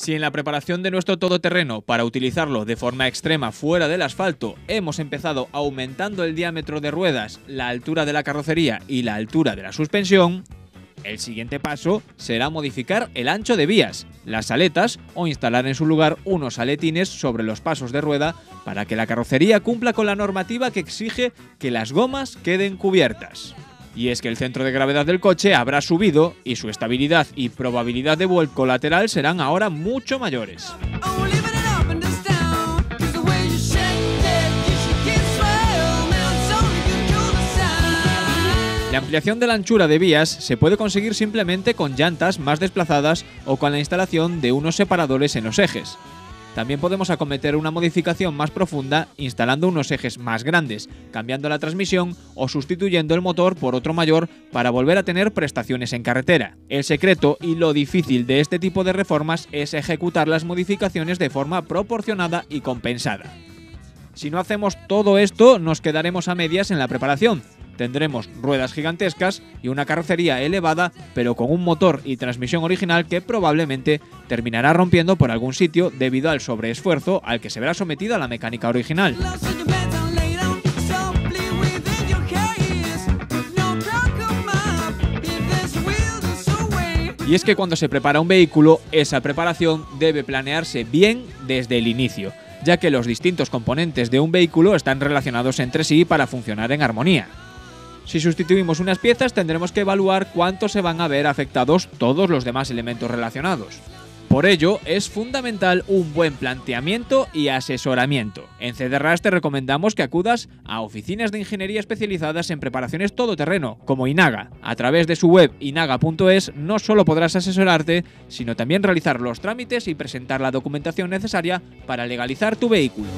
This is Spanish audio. Si en la preparación de nuestro todoterreno para utilizarlo de forma extrema fuera del asfalto hemos empezado aumentando el diámetro de ruedas, la altura de la carrocería y la altura de la suspensión, el siguiente paso será modificar el ancho de vías, las aletas o instalar en su lugar unos aletines sobre los pasos de rueda para que la carrocería cumpla con la normativa que exige que las gomas queden cubiertas. Y es que el centro de gravedad del coche habrá subido y su estabilidad y probabilidad de vuelco lateral serán ahora mucho mayores. La ampliación de la anchura de vías se puede conseguir simplemente con llantas más desplazadas o con la instalación de unos separadores en los ejes. También podemos acometer una modificación más profunda instalando unos ejes más grandes, cambiando la transmisión o sustituyendo el motor por otro mayor para volver a tener prestaciones en carretera. El secreto y lo difícil de este tipo de reformas es ejecutar las modificaciones de forma proporcionada y compensada. Si no hacemos todo esto, nos quedaremos a medias en la preparación. Tendremos ruedas gigantescas y una carrocería elevada, pero con un motor y transmisión original que probablemente terminará rompiendo por algún sitio debido al sobreesfuerzo al que se verá sometida la mecánica original. Y es que cuando se prepara un vehículo, esa preparación debe planearse bien desde el inicio, ya que los distintos componentes de un vehículo están relacionados entre sí para funcionar en armonía. Si sustituimos unas piezas, tendremos que evaluar cuánto se van a ver afectados todos los demás elementos relacionados. Por ello, es fundamental un buen planteamiento y asesoramiento. En CdRas te recomendamos que acudas a oficinas de ingeniería especializadas en preparaciones todoterreno, como Inaga. A través de su web inaga.es no solo podrás asesorarte, sino también realizar los trámites y presentar la documentación necesaria para legalizar tu vehículo.